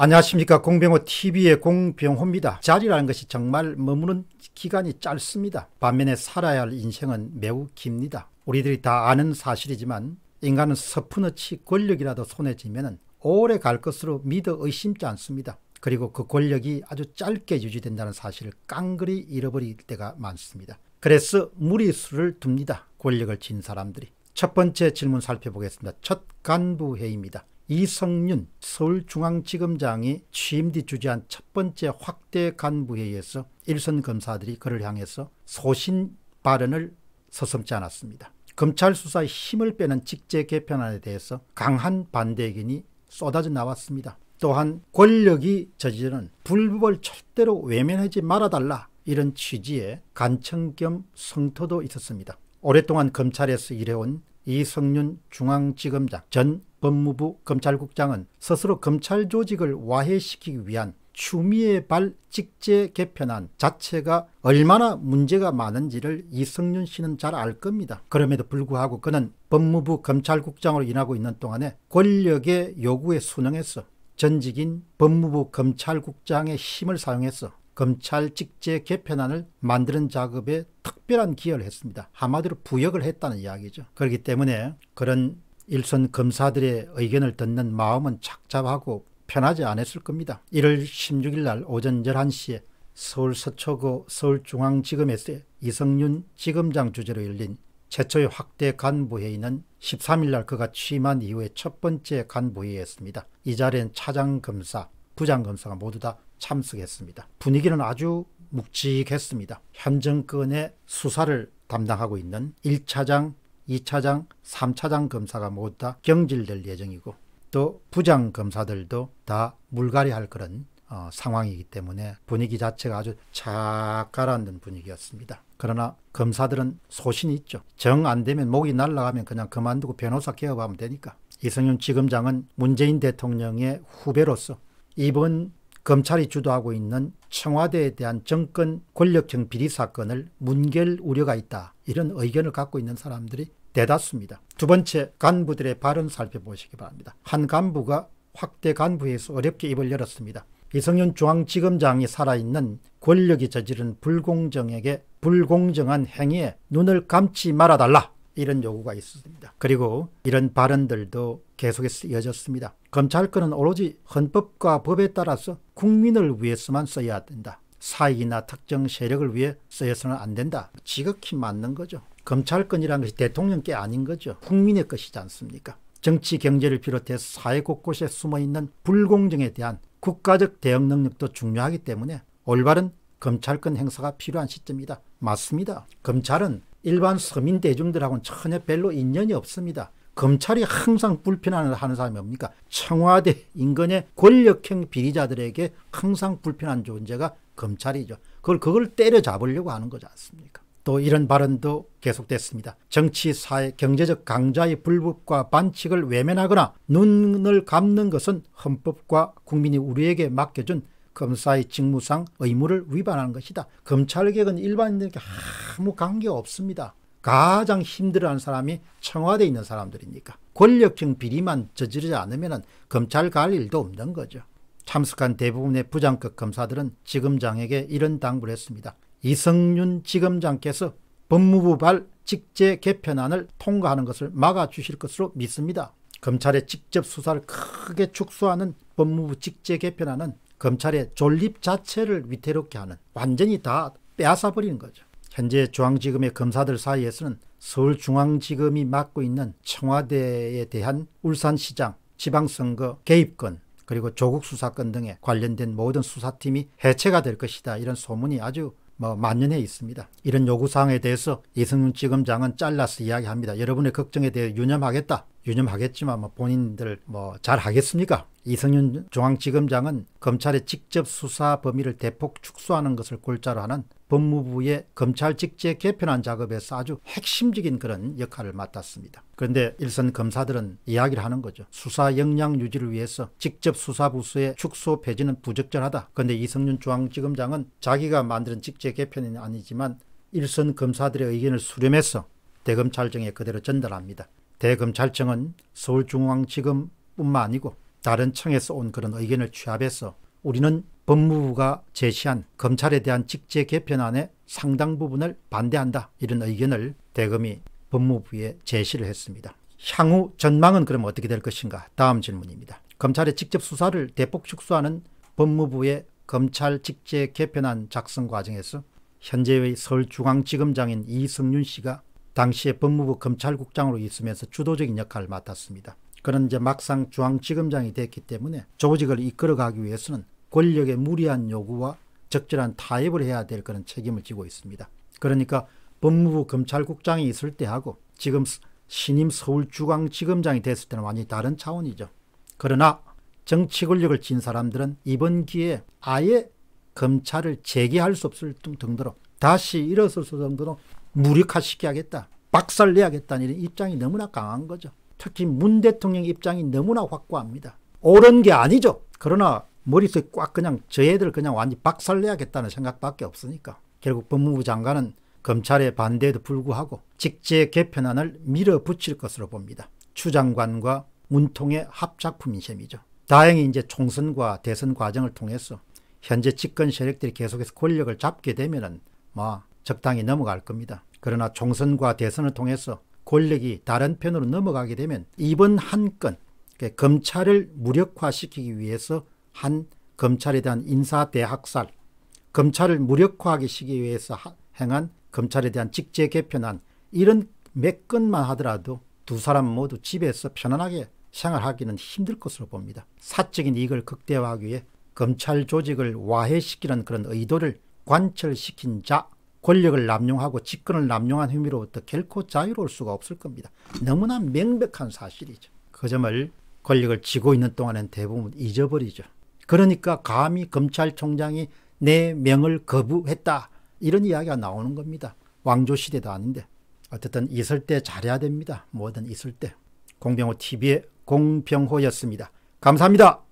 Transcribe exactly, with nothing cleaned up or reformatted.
안녕하십니까. 공병호 티비의 공병호입니다. 자리라는 것이 정말 머무는 기간이 짧습니다. 반면에 살아야 할 인생은 매우 깁니다. 우리들이 다 아는 사실이지만 인간은 서프너치 권력이라도 손에 쥐면 오래 갈 것으로 믿어 의심치 않습니다. 그리고 그 권력이 아주 짧게 유지된다는 사실을 깡그리 잃어버릴 때가 많습니다. 그래서 무리수를 둡니다. 권력을 쥔 사람들이. 첫 번째 질문 살펴보겠습니다. 첫 간부회의입니다. 이성윤 서울중앙지검장이 취임 뒤 주재한 첫 번째 확대 간부회의에서 일선 검사들이 그를 향해서 소신 발언을 서슴지 않았습니다. 검찰 수사에 힘을 빼는 직제개편안에 대해서 강한 반대 의견이 쏟아져 나왔습니다. 또한 권력이 저지르는 불법을 절대로 외면하지 말아달라, 이런 취지의 간청 겸 성토도 있었습니다. 오랫동안 검찰에서 일해온 이성윤 중앙지검장 전 법무부 검찰국장은 스스로 검찰 조직을 와해시키기 위한 추미애 발 직제 개편안 자체가 얼마나 문제가 많은지를 이성윤 씨는 잘 알 겁니다. 그럼에도 불구하고 그는 법무부 검찰국장으로 일하고 있는 동안에 권력의 요구에 순응해서 전직인 법무부 검찰국장의 힘을 사용해서 검찰 직제 개편안을 만드는 작업에 특별한 기여를 했습니다. 한마디로 부역을 했다는 이야기죠. 그렇기 때문에 그런 일선 검사들의 의견을 듣는 마음은 착잡하고 편하지 않았을 겁니다. 일월 십육일 날 오전 열한 시에 서울 서초구 서울중앙지검에서 이성윤 지검장 주재로 열린 최초의 확대 간부회의는 십삼일 날 그가 취임한 이후에 첫 번째 간부회의였습니다. 이 자리엔 차장검사, 부장검사가 모두 다 참석했습니다. 분위기는 아주 묵직했습니다. 현 정권의 수사를 담당하고 있는 일 차장, 이 차장, 삼 차장 검사가 모두 다 경질될 예정이고, 또 부장 검사들도 다 물갈이할 그런 어, 상황이기 때문에 분위기 자체가 아주 착 가라앉는 분위기였습니다. 그러나 검사들은 소신이 있죠. 정 안 되면 목이 날아가면 그냥 그만두고 변호사 개업하면 되니까. 이성윤 지검장은 문재인 대통령의 후배로서 이번 검찰이 주도하고 있는 청와대에 대한 정권 권력형 비리 사건을 문결 우려가 있다, 이런 의견을 갖고 있는 사람들이 대다수입니다. 두 번째, 간부들의 발언 살펴보시기 바랍니다. 한 간부가 확대 간부회에서 어렵게 입을 열었습니다. 이성윤 중앙지검장이 살아있는 권력이 저지른 불공정에게 불공정한 행위에 눈을 감지 말아달라, 이런 요구가 있습니다. 그리고 이런 발언들도 계속해서 이어졌습니다. 검찰권은 오로지 헌법과 법에 따라서 국민을 위해서만 써야 된다. 사익이나 특정 세력을 위해 쓰여서는 안 된다. 지극히 맞는 거죠. 검찰권이라는 것이 대통령께 아닌 거죠. 국민의 것이지 않습니까? 정치, 경제를 비롯해서 사회 곳곳에 숨어있는 불공정에 대한 국가적 대응 능력도 중요하기 때문에 올바른 검찰권 행사가 필요한 시점이다. 맞습니다. 검찰은 일반 서민 대중들하고는 전혀 별로 인연이 없습니다. 검찰이 항상 불편안을 하는 사람이 뭡니까? 청와대 인근의 권력형 비리자들에게 항상 불편한 존재가 검찰이죠. 그걸, 그걸 때려잡으려고 하는 거지 않습니까? 또 이런 발언도 계속됐습니다. 정치, 사회, 경제적 강자의 불법과 반칙을 외면하거나 눈을 감는 것은 헌법과 국민이 우리에게 맡겨준 검사의 직무상 의무를 위반하는 것이다. 검찰개혁은 일반인들에게 아무 관계가 없습니다. 가장 힘들어하는 사람이 청와대에 있는 사람들이니까 권력형 비리만 저지르지 않으면 검찰 갈 일도 없는 거죠. 참석한 대부분의 부장급 검사들은 지검장에게 이런 당부를 했습니다. 이성윤 지검장께서 법무부발 직제 개편안을 통과하는 것을 막아주실 것으로 믿습니다. 검찰의 직접 수사를 크게 축소하는 법무부 직제 개편안은 검찰의 존립 자체를 위태롭게 하는, 완전히 다 빼앗아버리는 거죠. 현재 중앙지검의 검사들 사이에서는 서울중앙지검이 맡고 있는 청와대에 대한 울산시장, 지방선거 개입권, 그리고 조국 수사권 등에 관련된 모든 수사팀이 해체가 될 것이다, 이런 소문이 아주 뭐 만연해 있습니다. 이런 요구사항에 대해서 이성윤 지검장은 잘라서 이야기합니다. 여러분의 걱정에 대해 유념하겠다. 유념하겠지만 뭐 본인들 뭐 잘하겠습니까? 이성윤 중앙지검장은 검찰의 직접 수사 범위를 대폭 축소하는 것을 골자로 하는 법무부의 검찰 직제 개편안 작업에서 아주 핵심적인 그런 역할을 맡았습니다. 그런데 일선 검사들은 이야기를 하는 거죠. 수사 역량 유지를 위해서 직접 수사 부서의 축소 폐지는 부적절하다. 그런데 이성윤 중앙지검장은 자기가 만든 직제 개편은 아니지만 일선 검사들의 의견을 수렴해서 대검찰청에 그대로 전달합니다. 대검찰청은 서울중앙지검뿐만 아니고 다른 청에서 온 그런 의견을 취합해서 우리는 법무부가 제시한 검찰에 대한 직제 개편안의 상당 부분을 반대한다, 이런 의견을 대검이 법무부에 제시를 했습니다. 향후 전망은 그럼 어떻게 될 것인가? 다음 질문입니다. 검찰의 직접 수사를 대폭 축소하는 법무부의 검찰 직제 개편안 작성 과정에서 현재의 서울중앙지검장인 이성윤 씨가 당시에 법무부 검찰국장으로 있으면서 주도적인 역할을 맡았습니다. 그는 이제 막상 중앙지검장이 됐기 때문에 조직을 이끌어가기 위해서는 권력의 무리한 요구와 적절한 타협을 해야 될 그런 책임을 지고 있습니다. 그러니까 법무부 검찰국장이 있을 때하고 지금 신임 서울중앙지검장이 됐을 때는 완전히 다른 차원이죠. 그러나 정치 권력을 쥔 사람들은 이번 기회에 아예 검찰을 재개할 수 없을 정도로, 다시 일어설 수 정도로 무력화시켜야겠다, 박살내야겠다는 이런 입장이 너무나 강한 거죠. 특히 문 대통령 입장이 너무나 확고합니다. 옳은 게 아니죠. 그러나 머릿속에 꽉 그냥 저 애들 그냥 완전히 박살내야겠다는 생각밖에 없으니까 결국 법무부 장관은 검찰의 반대에도 불구하고 직제 개편안을 밀어붙일 것으로 봅니다. 추 장관과 문통의 합작품인 셈이죠. 다행히 이제 총선과 대선 과정을 통해서 현재 집권 세력들이 계속해서 권력을 잡게 되면은 뭐 적당히 넘어갈 겁니다. 그러나 총선과 대선을 통해서 권력이 다른 편으로 넘어가게 되면 이번 한 건, 그러니까 검찰을 무력화시키기 위해서 한 검찰에 대한 인사대학살, 검찰을 무력화하기 위해서 행한 검찰에 대한 직제 개편안, 이런 몇 건만 하더라도 두 사람 모두 집에서 편안하게 생활하기는 힘들 것으로 봅니다. 사적인 이익을 극대화하기 위해 검찰 조직을 와해시키는 그런 의도를 관철시킨 자, 권력을 남용하고 직권을 남용한 혐의로부터 결코 자유로울 수가 없을 겁니다. 너무나 명백한 사실이죠. 그 점을 권력을 쥐고 있는 동안엔 대부분 잊어버리죠. 그러니까 감히 검찰총장이 내 명을 거부했다, 이런 이야기가 나오는 겁니다. 왕조시대도 아닌데. 어쨌든 있을 때 잘해야 됩니다. 뭐든 있을 때. 공병호 티비의 공병호였습니다. 감사합니다.